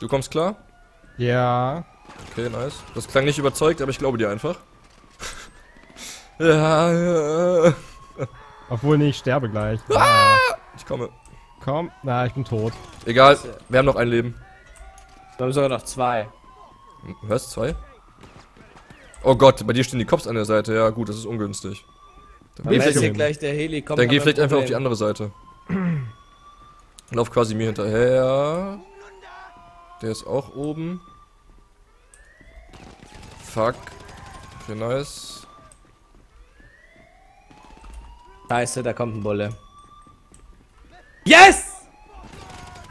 Du kommst klar? Ja. Okay, nice. Das klang nicht überzeugt, aber ich glaube dir einfach. Ja. Obwohl, nee, ich sterbe gleich. Ah! Ich komme. Komm. Na, ich bin tot. Egal, wir haben noch ein Leben. Ich glaube sogar noch zwei. Was? Zwei? Oh Gott, bei dir stehen die Cops an der Seite. Ja gut, das ist ungünstig. Dann ist hier gleich der Helikopter. Dann geh vielleicht einfach auf die andere Seite. Lauf quasi mir hinterher. Der ist auch oben. Fuck. Okay, nice. Scheiße, da kommt ein Bulle. Yes!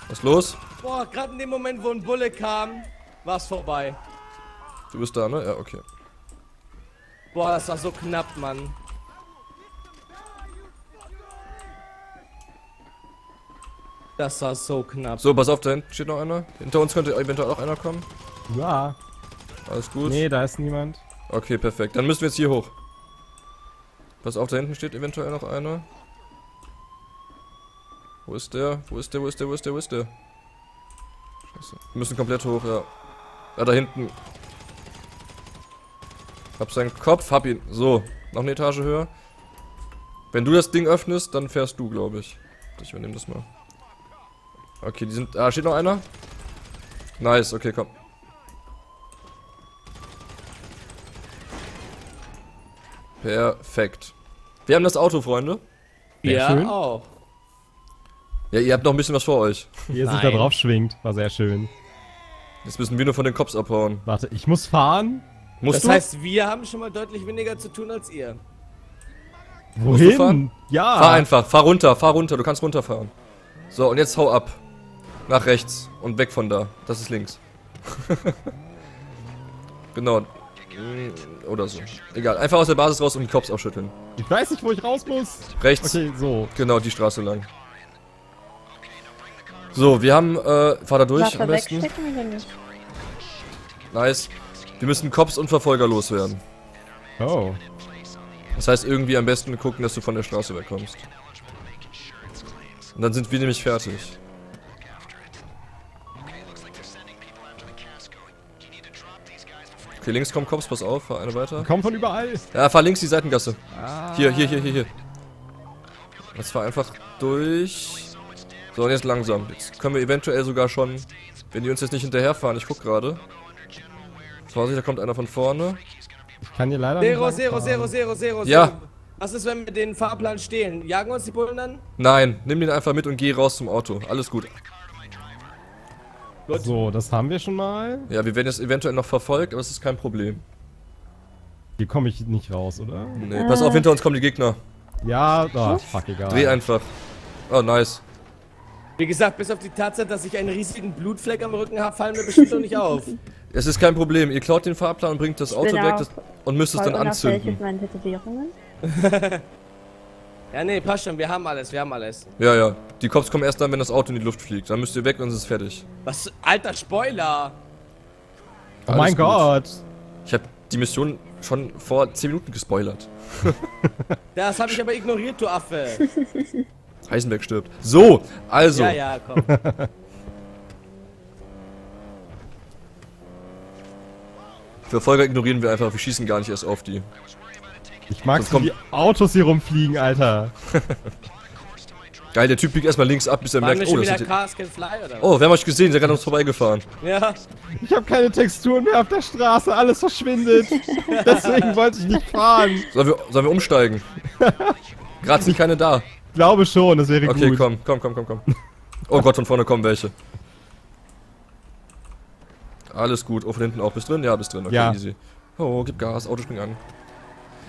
Was ist los? Boah, gerade in dem Moment, wo ein Bulle kam, war's vorbei. Du bist da, ne? Ja, okay. Boah, das war so knapp, Mann. Das war so knapp. So, pass auf, da hinten steht noch einer. Hinter uns könnte eventuell auch einer kommen. Ja. Alles gut. Nee, da ist niemand. Okay, perfekt. Dann müssen wir jetzt hier hoch. Pass auf, da hinten steht eventuell noch einer. Wo ist der? Wo ist der? Wo ist der? Wo ist der? Wo ist der? Scheiße. Wir müssen komplett hoch, ja. Ja, da hinten. Hab seinen Kopf, hab ihn. So, noch eine Etage höher. Wenn du das Ding öffnest, dann fährst du, glaube ich. Ich übernehme das mal. Okay, die sind... Ah, steht noch einer? Nice, okay, komm. Perfekt. Wir haben das Auto, Freunde. Sehr ja, schön. Auch. Ja, ihr habt noch ein bisschen was vor euch. Ihr seid da drauf schwingt, war sehr schön. Jetzt müssen wir nur von den Cops abhauen. Warte, ich muss fahren? Musst du? Das heißt, wir haben schon mal deutlich weniger zu tun als ihr. Wohin? Ja. Fahr einfach, fahr runter, du kannst runterfahren. So, und jetzt hau ab. Nach rechts und weg von da. Das ist links. Genau. Oder so. Egal, einfach aus der Basis raus und die Cops abschütteln. Ich weiß nicht, wo ich raus muss. Rechts. Okay, so. Genau, die Straße lang. So, wir haben, fahr da durch am besten. Nice. Wir müssen Cops und Verfolger loswerden. Oh. Das heißt, irgendwie am besten gucken, dass du von der Straße wegkommst. Und dann sind wir nämlich fertig. Okay, links kommen Cops, pass auf, fahr eine weiter. Komm von überall! Ja, fahr links die Seitengasse. Ah. Hier. Jetzt fahr einfach durch. So, und jetzt langsam. Jetzt können wir eventuell sogar schon, wenn die uns jetzt nicht hinterherfahren, ich guck gerade. Vorsicht, da kommt einer von vorne. Ich kann hier leider nicht. Zero. Ja. Was ist, wenn wir den Fahrplan stehlen? Jagen uns die Bullen dann? Nein, nimm den einfach mit und geh raus zum Auto. Alles gut. So, das haben wir schon mal. Ja, wir werden jetzt eventuell noch verfolgt, aber es ist kein Problem. Hier komme ich nicht raus, oder? Nee, pass auf, hinter uns kommen die Gegner. Ja, da, fuck egal. Dreh einfach. Oh, nice. Wie gesagt, bis auf die Tatsache, dass ich einen riesigen Blutfleck am Rücken habe, fallen wir bestimmt noch nicht auf. Es ist kein Problem, ihr klaut den Fahrplan und bringt das Auto weg und müsst es dann anzünden. Ja, nee, passt schon, wir haben alles. Ja. Die Cops kommen erst dann, wenn das Auto in die Luft fliegt. Dann müsst ihr weg und es ist fertig. Was? Alter, Spoiler! Oh alles mein gut. Gott! Ich habe die Mission schon vor 10 Minuten gespoilert. Das habe ich aber ignoriert, du Affe! Heisenberg stirbt. So, also. Ja, komm. Verfolger ignorieren wir einfach, wir schießen gar nicht erst auf die. Ich mag so, wie Autos hier rumfliegen, Alter. Geil, der Typ biegt erstmal links ab, bis er merkt, oh, das ist wir haben euch gesehen, der hat uns vorbeigefahren. Ja. Ich habe keine Texturen mehr auf der Straße, alles verschwindet. Deswegen wollte ich nicht fahren. Sollen wir umsteigen? Gerade sind keine da. Ich glaube schon, das wäre gut. Okay, komm. Oh Gott, von vorne kommen welche. Alles gut, oh, von hinten auch. Bist drin? Ja, bist drin. Okay, ja. Easy. Oh, gib Gas, Auto springt an.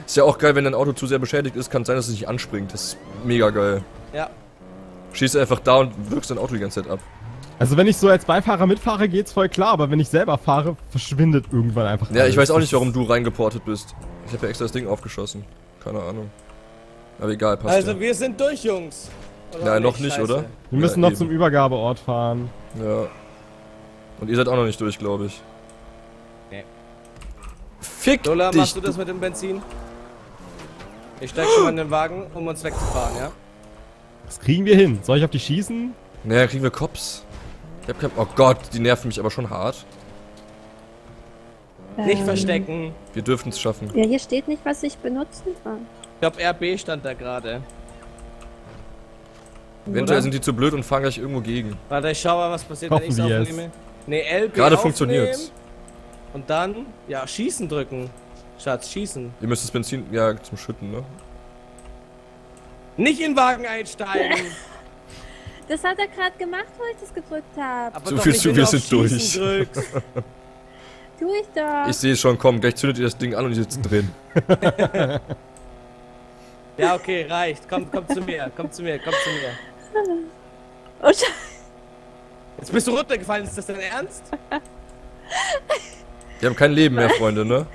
Ist ja auch geil, wenn dein Auto zu sehr beschädigt ist, kann es sein, dass es nicht anspringt. Das ist mega geil. Ja. Schießt einfach da und wirkst dein Auto die ganze Zeit ab. Also wenn ich so als Beifahrer mitfahre, geht's voll klar, aber wenn ich selber fahre, verschwindet irgendwann einfach alles. Ja, ich weiß auch nicht, warum du reingeportet bist. Ich habe ja extra das Ding aufgeschossen. Keine Ahnung. Aber egal, passt. Also wir sind durch, Jungs. Nein, noch nicht, oder? Wir müssen noch zum Übergabeort fahren. Ja. Und ihr seid auch noch nicht durch, glaube ich. Nee. Fick dich! Machst du das mit dem Benzin? Ich steig schon mal in den Wagen, um uns wegzufahren, ja? Das kriegen wir hin. Soll ich auf die schießen? Naja, kriegen wir Cops. Ich hab kein... Oh Gott, die nerven mich aber schon hart. Nicht verstecken. Wir dürfen es schaffen. Ja, hier steht nicht, was ich benutzen kann. Ich glaube, RB stand da gerade. Eventuell sind die zu blöd und fangen gleich irgendwo gegen. Warte, ich schau mal, was passiert, wenn ich aufnehme. Ne, LB. Gerade funktioniert's. Und dann, ja, schießen drücken. Schatz, schießen. Ihr müsst das Benzin, ja, zum Schütten, ne? Nicht in den Wagen einsteigen! Das hat er gerade gemacht, wo ich das gedrückt habe. Aber so viel zu, wir sind durch. Tu ich doch. Ich sehe schon, komm, gleich zündet ihr das Ding an und ich sitze drin. Ja, okay, reicht. Komm zu mir, komm zu mir. Oh Scheiße. Jetzt bist du runtergefallen, ist das dein Ernst? Wir haben kein Leben mehr, Freunde, ne?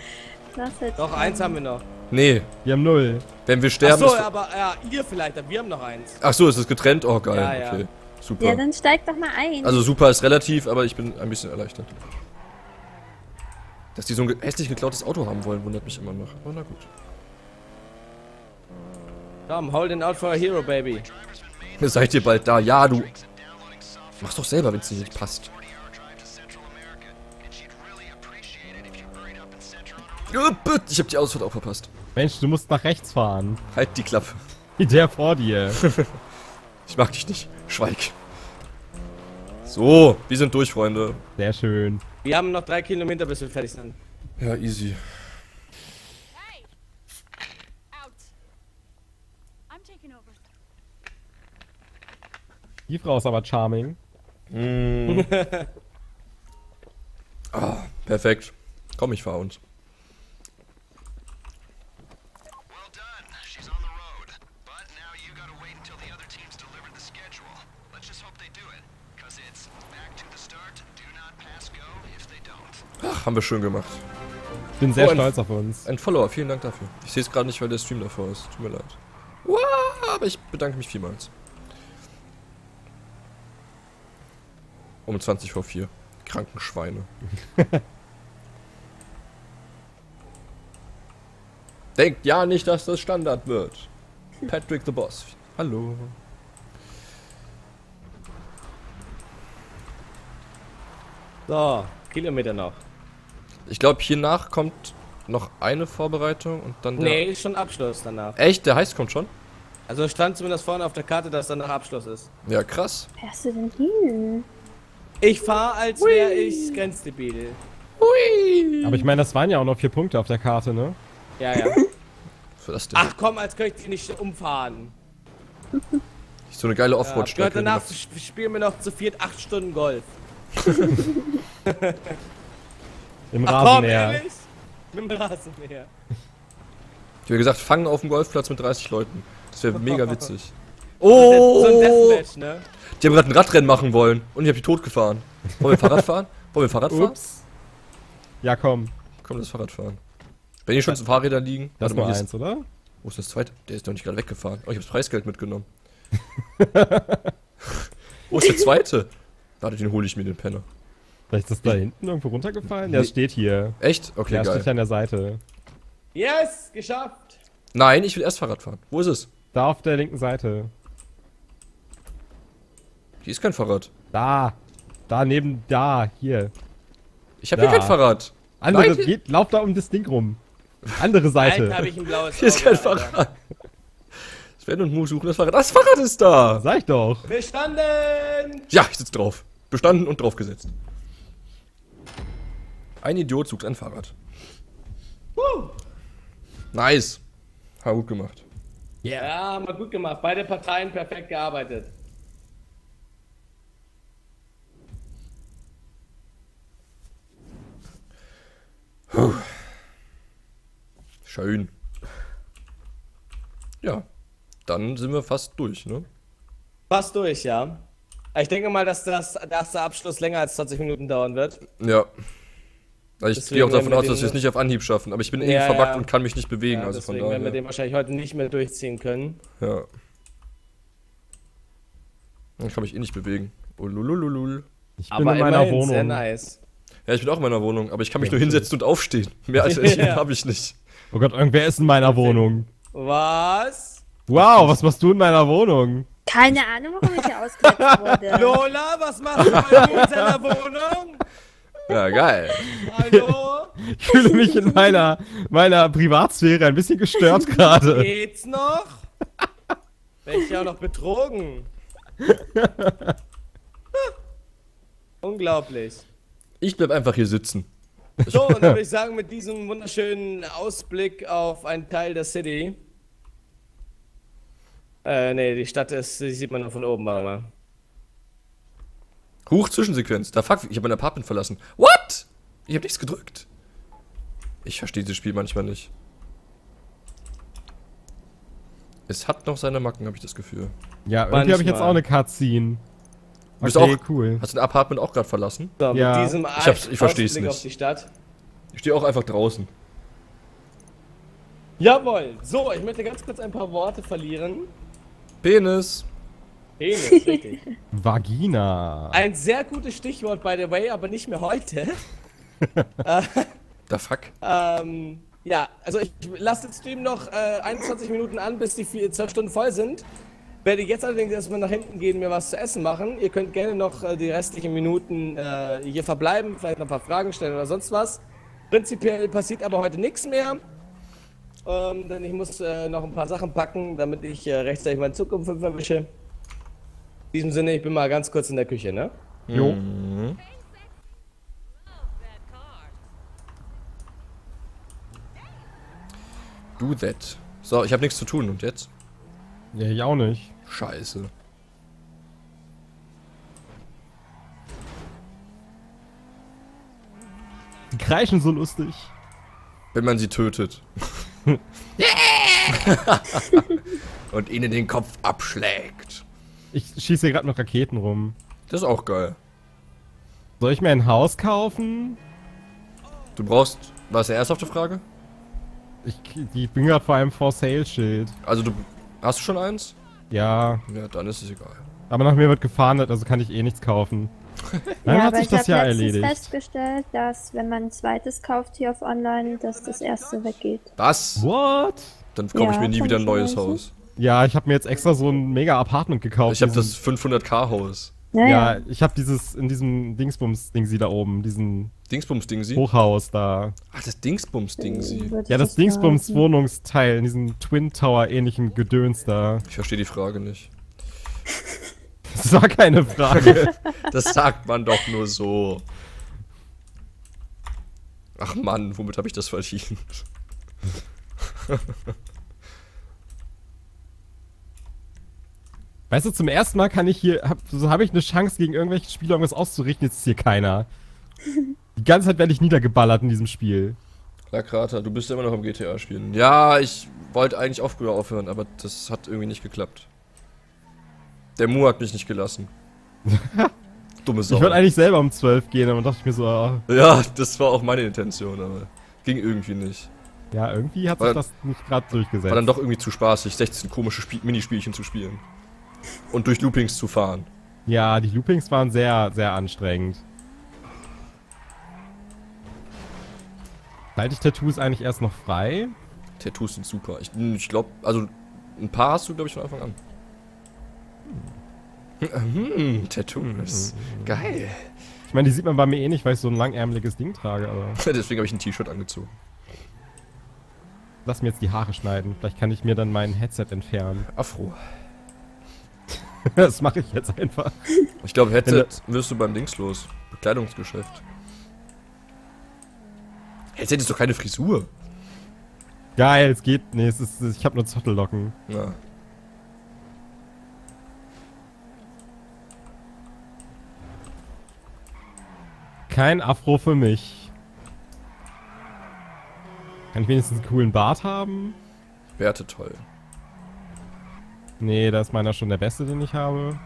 Doch, eins haben wir noch. Nee. Wir haben 0. Wenn wir sterben... Achso, aber ja, ihr vielleicht, aber wir haben noch eins. Achso, ist das getrennt? Oh, geil. Ja, ja. Okay, super. Ja, dann steig doch mal ein. Also super ist relativ, aber ich bin ein bisschen erleichtert. Dass die so ein hässlich geklautes Auto haben wollen, wundert mich immer noch. Aber na gut. Komm, hold it out for a hero, baby. Seid ihr bald da? Ja, du... Mach's doch selber, wenn es dir nicht passt. Ich hab die Ausfahrt auch verpasst. Mensch, du musst nach rechts fahren. Halt die Klappe. Der vor dir. Ich mag dich nicht. Schweig. So, wir sind durch, Freunde. Sehr schön. Wir haben noch 3 Kilometer, bis wir fertig sind. Ja, easy. Hey. Out. I'm taking over. Die Frau ist aber charming. Mm. Ah, perfekt. Komm, ich fahr uns. Ach, haben wir schön gemacht. Ich bin sehr stolz auf uns. Ein Follower, vielen Dank dafür. Ich sehe es gerade nicht, weil der Stream davor ist. Tut mir leid. Wow, aber ich bedanke mich vielmals. Um 20 vor 4. Kranken Schweine. Denkt ja nicht, dass das Standard wird. Patrick the Boss. Hallo. So, Kilometer noch. Ich glaube, hiernach kommt noch eine Vorbereitung und dann... Nee, schon Abschluss danach. Echt? Der heißt kommt schon? Also stand zumindest vorne auf der Karte, dass danach Abschluss ist. Ja, krass. Wer hast du denn hin? Ich fahre, als wäre ich grenzdebil. Hui. Aber ich meine, das waren ja auch noch 4 Punkte auf der Karte, ne? Ja, ja. Ach komm, als könnte ich die nicht umfahren. So eine geile Offroad-Strecke. Ja, danach spielen wir noch zu viert 8 Stunden Golf. Im Rasenmäher. Mit dem Rasenmäher. Ich habe gesagt, fangen auf dem Golfplatz mit 30 Leuten. Das wäre mega witzig. Oh! So ein Deathmatch, ne? Die haben gerade ein Radrennen machen wollen und ich habe die tot gefahren. Wollen wir Fahrrad fahren? Ups. Ja, komm. Komm, lass Fahrrad fahren. Wenn hier schon zu Fahrrädern liegen. Das war eins, oder? Wo ist das zweite? Der ist doch nicht gerade weggefahren. Oh, ich habe das Preisgeld mitgenommen. Wo ist der zweite? Warte, den hole ich mir, den Penner. Vielleicht ist das da hinten irgendwo runtergefallen? Nee. Der steht hier. Echt? Okay, geil. Der steht an der Seite. Yes! Geschafft! Nein, ich will erst Fahrrad fahren. Wo ist es? Da auf der linken Seite. Hier ist kein Fahrrad. Da! Da neben, da, hier. Ich hab hier kein Fahrrad. Andere, lauf da um das Ding rum. Andere Seite. Alter, hab ich ein blaues Auge, hier ist kein Fahrrad. Sven und Mu suchen das Fahrrad. Das Fahrrad ist da! Sag ich doch. Bestanden! Ja, ich sitz drauf. Bestanden und draufgesetzt. Ein Idiot sucht ein Fahrrad. Nice. Haben wir gut gemacht. Yeah. Ja, haben wir gut gemacht. Beide Parteien perfekt gearbeitet. Puh. Schön. Ja, dann sind wir fast durch, ne? Fast durch, ja. Ich denke mal, dass dass der Abschluss länger als 20 Minuten dauern wird. Ja. Also ich gehe auch davon aus, dass wir es nicht auf Anhieb schaffen, aber ich bin irgendwie verbackt und kann mich nicht bewegen. Ja, also deswegen von daher werden wir den wahrscheinlich heute nicht mehr durchziehen können. Ja. Ich kann mich nicht bewegen. Ulululul. Ich bin in meiner Wohnung. Sehr nice. Ja, ich bin auch in meiner Wohnung, aber ich kann mich nur hinsetzen und aufstehen. Mehr als habe ich nicht. Oh Gott, irgendwer ist in meiner Wohnung. Was? Wow, was machst du in meiner Wohnung? Keine Ahnung, warum ich hier ausgesetzt wurde. Lola, was machst du bei mir in seiner Wohnung? Ja, geil. Hallo? Ich fühle mich in meiner Privatsphäre ein bisschen gestört gerade. Geht's noch? Werd ich ja auch noch betrogen. Unglaublich. Ich bleib einfach hier sitzen. So, und dann würde ich sagen, mit diesem wunderschönen Ausblick auf einen Teil der City. Ne, die Stadt ist, die sieht man nur von oben, warte mal. Huch, Zwischensequenz. Da fuck, ich habe mein Apartment verlassen. What? Ich habe nichts gedrückt. Ich verstehe dieses Spiel manchmal nicht. Es hat noch seine Macken, habe ich das Gefühl. Ja, irgendwie habe ich jetzt auch eine Cutscene. Du bist okay, auch cool. Hast du ein Apartment auch gerade verlassen? So, ja. Mit diesem ich verstehe es nicht. Auf die Stadt. Ich stehe auch einfach draußen. Jawohl. So, ich möchte ganz kurz ein paar Worte verlieren. Penis. Penis, richtig. Vagina. Ein sehr gutes Stichwort, by the way, aber nicht mehr heute. The fuck? Ja, also ich lasse den Stream noch 21 Minuten an, bis die 12 Stunden voll sind. Werde jetzt allerdings erstmal nach hinten gehen, mir was zu essen machen. Ihr könnt gerne noch die restlichen Minuten hier verbleiben, vielleicht noch ein paar Fragen stellen oder sonst was. Prinzipiell passiert aber heute nichts mehr. Denn ich muss noch ein paar Sachen packen, damit ich rechtzeitig meine Zukunft verwische. In diesem Sinne, ich bin mal ganz kurz in der Küche, ne? Jo. Mhm. Do that. So, ich habe nichts zu tun und jetzt? Ja, ich auch nicht. Scheiße. Die kreischen so lustig. Wenn man sie tötet. Und ihnen den Kopf abschlägt. Ich schieße hier gerade noch Raketen rum. Das ist auch geil. Soll ich mir ein Haus kaufen? Du brauchst... Was ist die erste Frage? Ich bin gerade vor einem For-Sale-Schild. Also du... Hast du schon eins? Ja. Ja, dann ist es egal. Aber nach mir wird gefahndet, also kann ich eh nichts kaufen. Dann ja, hat sich das ja erledigt. Ich habe festgestellt, dass wenn man ein zweites kauft hier auf Online, dass das erste weggeht. Was? What? Dann kaufe ich mir nie wieder ein neues Haus. Ja, ich habe mir jetzt extra so ein mega Apartment gekauft. Ich habe das 500k Haus. Ja, ich habe dieses, in diesem Dingsbums-Dingsi da oben, diesen... Dingsbums-Dingsi? Hochhaus da. Ach, das Dingsbums-Dingsi. Ja, das Dingsbums-Wohnungsteil in diesem Twin-Tower-ähnlichen Gedöns da. Ich verstehe die Frage nicht. Das war keine Frage. Das sagt man doch nur so. Ach Mann, womit habe ich das verdient? Weißt du, zum ersten Mal kann ich hier, so habe ich eine Chance gegen irgendwelche Spieler, um was auszurichten, jetzt ist hier keiner. Die ganze Zeit werde ich niedergeballert in diesem Spiel. Lakrata, du bist ja immer noch am GTA-Spielen. Ja, ich wollte eigentlich auch früher aufhören, aber das hat irgendwie nicht geklappt. Der Mu hat mich nicht gelassen. Dumme Sau. Ich wollte eigentlich selber um 12 gehen, aber dachte ich mir so, ah. Ja, das war auch meine Intention, aber ging irgendwie nicht. Ja, irgendwie hat sich das nicht gerade durchgesetzt. War dann doch irgendwie zu spaßig, 16 komische Minispielchen zu spielen. Und durch Loopings zu fahren. Ja, die Loopings waren sehr, sehr anstrengend. Halte ich Tattoos eigentlich erst noch frei? Tattoos sind super. Ich glaube, also ein paar hast du, glaube ich, von Anfang an. Tattoos. Geil. Ich meine, die sieht man bei mir eh nicht, weil ich so ein langärmeliges Ding trage, aber... Deswegen habe ich ein T-Shirt angezogen. Lass mir jetzt die Haare schneiden. Vielleicht kann ich mir dann mein Headset entfernen. Afro. Das mache ich jetzt einfach. Ich glaube, Headset wirst du beim Dings los. Bekleidungsgeschäft. Headset ist doch keine Frisur. Geil, es geht. Nee, ich habe nur Zottellocken. Ja. Kein Afro für mich. Kann ich wenigstens einen coolen Bart haben? Werte toll. Nee, da ist meiner schon der beste, den ich habe.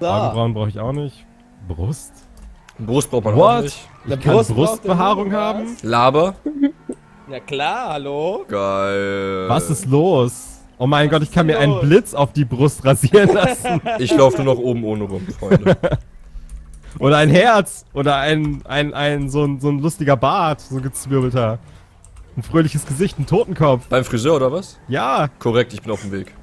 So. Augenbrauen brauche ich auch nicht. Brust? Brust braucht man auch nicht. Ich kann Brustbehaarung haben. Laber. Na klar, hallo. Geil. Was ist los? Oh mein Gott, ich kann mir einen Blitz auf die Brust rasieren lassen. Ich laufe nur noch oben ohne rum, Freunde. Oder ein Herz. Oder so ein lustiger Bart, so ein gezwirbelter. Ein fröhliches Gesicht, ein Totenkopf. Beim Friseur oder was? Ja. Korrekt, ich bin auf dem Weg.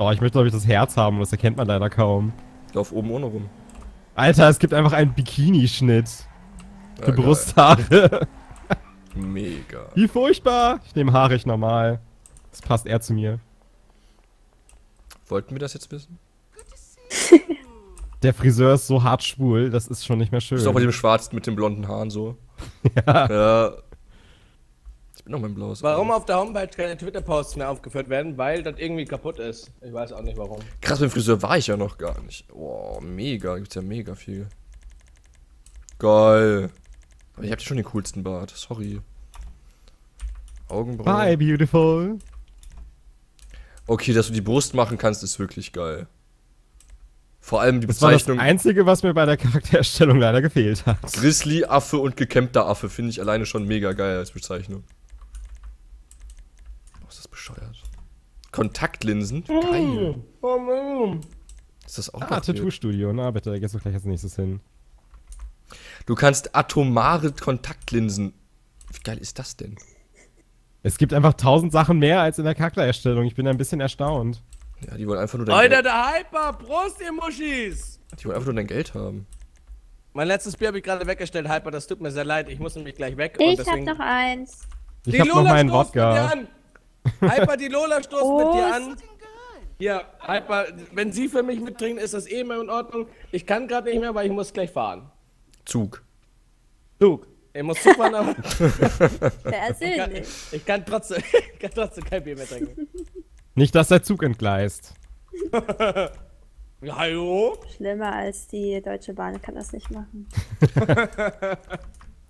Oh, ich möchte, glaube ich, das Herz haben, das erkennt man leider kaum. Lauf oben ohne rum. Alter, es gibt einfach einen Bikini-Schnitt. Für Brusthaare. Mega. Wie furchtbar. Ich nehme haarig normal. Das passt eher zu mir. Wollten wir das jetzt wissen? Der Friseur ist so hart schwul, das ist schon nicht mehr schön. Das ist auch bei dem Schwarzen mit den blonden Haaren so. Ja. Ja. Ich bin noch mein blaues. Warum auf der Homepage keine Twitter-Posts mehr aufgeführt werden? Weil das irgendwie kaputt ist. Ich weiß auch nicht warum. Krass, mit dem Friseur war ich ja noch gar nicht. Wow, mega. Da gibt's ja mega viel. Geil. Aber ich hab ja schon den coolsten Bart. Sorry. Augenbrauen. Bye, beautiful. Okay, dass du die Brust machen kannst, ist wirklich geil. Vor allem die Bezeichnung. Das war das Einzige, was mir bei der Charaktererstellung leider gefehlt hat. Grizzly, Affe und gekämmter Affe finde ich alleine schon mega geil als Bezeichnung. Was ist das bescheuert? Kontaktlinsen? Geil. Ist das auch noch Tattoo-Studio, na bitte, da gehst du gleich als nächstes hin. Du kannst atomare Kontaktlinsen. Wie geil ist das denn? Es gibt einfach 1000 Sachen mehr als in der Charaktererstellung. Ich bin ein bisschen erstaunt. Ja, die wollen einfach nur dein Geld. Alter, der Hyper! Prost, ihr Muschis! Die wollen einfach nur dein Geld haben. Mein letztes Bier habe ich gerade weggestellt, Hyper. Das tut mir sehr leid. Ich muss nämlich gleich weg. Ich hab noch eins. Ich hab noch meinen Wodka. Hyper, die Lola stoßt mit dir an. Ja, Hyper, wenn sie für mich mittrinkt, ist das eh mehr in Ordnung. Ich kann gerade nicht mehr, weil ich muss gleich fahren. Zug. Ich muss Zug fahren, aber... ich kann trotzdem kein Bier mehr trinken. Nicht, dass der Zug entgleist. Ja, jo. Schlimmer als die Deutsche Bahn kann das nicht machen.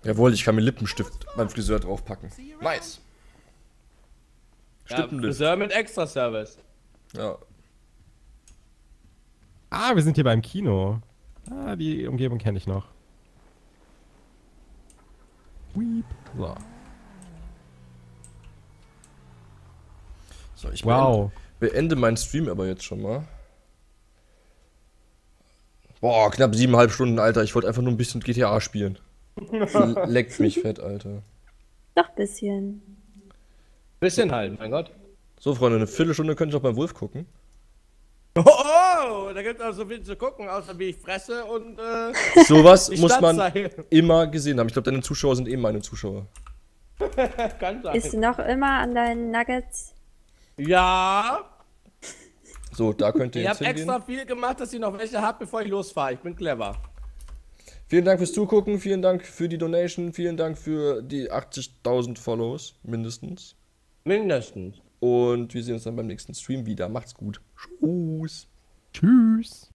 Jawohl, ich kann mir Lippenstift beim Friseur draufpacken. Nice. Ja, Friseur mit extra Service. Ja. Ah, wir sind hier beim Kino. Ah, die Umgebung kenne ich noch. Weep. So. So, ich beende meinen Stream aber jetzt schon mal. Boah, knapp 7,5 Stunden, Alter. Ich wollte einfach nur ein bisschen GTA spielen. Leckt mich fett, Alter. Doch, bisschen. Bisschen halt, mein Gott. So, Freunde, eine Viertelstunde könnte ich noch beim Wolf gucken. Oh, da gibt es auch so viel zu gucken, außer wie ich fresse und sowas muss man immer gesehen haben. Ich glaube, deine Zuschauer sind eben meine Zuschauer. Kann sein. Bist du noch immer an deinen Nuggets? Ja! So, da könnt ihr jetzt hingehen. Ich habe extra viel gemacht, dass ich noch welche habe, bevor ich losfahre. Ich bin clever. Vielen Dank fürs Zugucken, vielen Dank für die Donation, vielen Dank für die 80.000 Follows, mindestens. Mindestens. Und wir sehen uns dann beim nächsten Stream wieder. Macht's gut. Tschüss. Tschüss.